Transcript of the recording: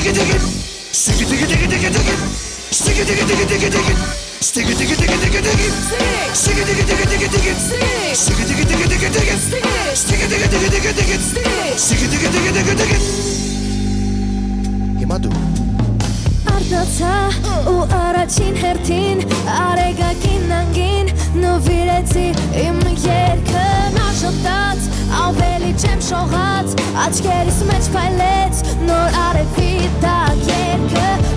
Stiki Tiki, Stiki Tiki Tiki Tiki Tiki, Stiki Tiki Tiki Tiki Tiki, Stiki Tiki Tiki Tiki Tiki, Stiki Tiki Tiki Tiki Tiki, Stiki Tiki Tiki Tiki Tiki, Stiki Tiki Tiki Tiki Tiki, Stiki Tiki Tiki Tiki Tiki. Հիմա դու Արդացա ու առաջին հերթին Արեգակին անգին նվիրեցի իմ երգը Նաշտած ավելի չեմ շողած Աչքերիս մեջ փայլեց նոր արևի տակ երգը